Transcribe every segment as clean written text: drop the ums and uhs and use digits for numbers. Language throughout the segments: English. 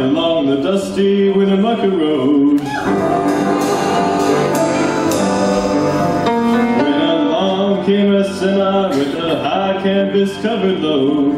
along the dusty Winnemucca Road. When along came a sinner with a high canvas covered load.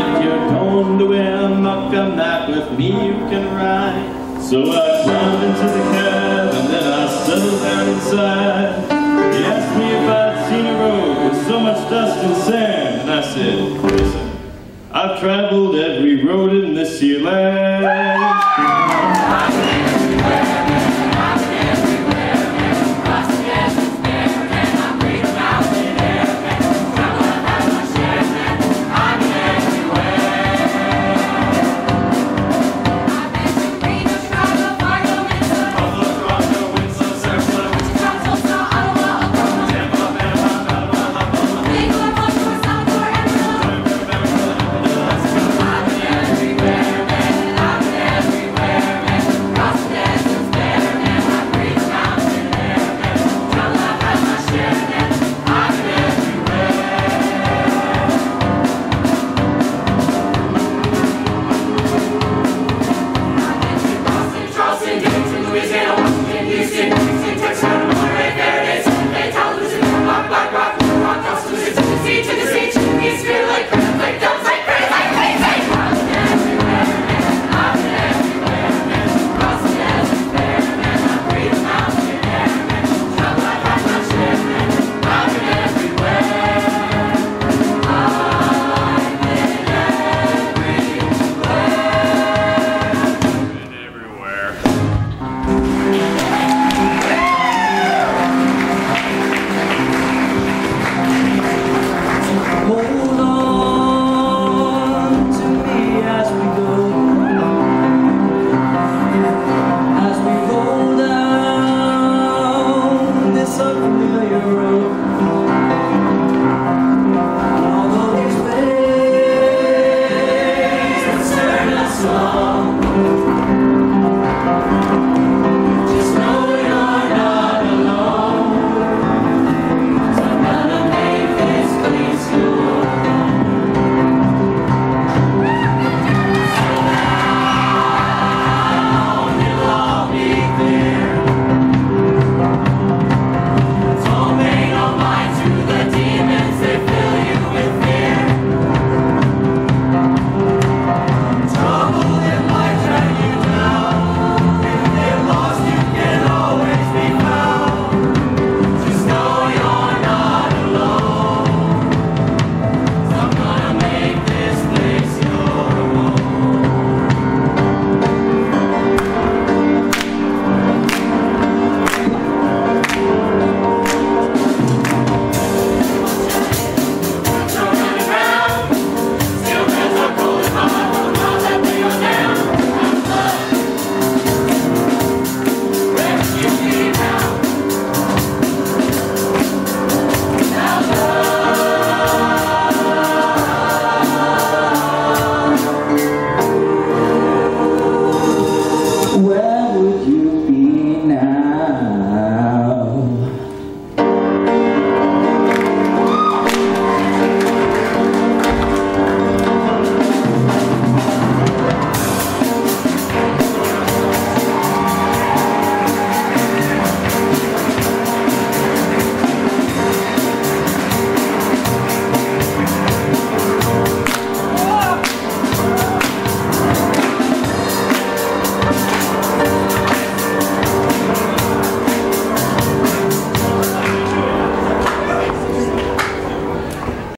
If you're going to Winnemucca, not with me you can ride. So I climbed into the cab and then I settled down inside. He asked me if I'd seen a road with so much dust and sand, and I said, listen, I've traveled every road in this here land.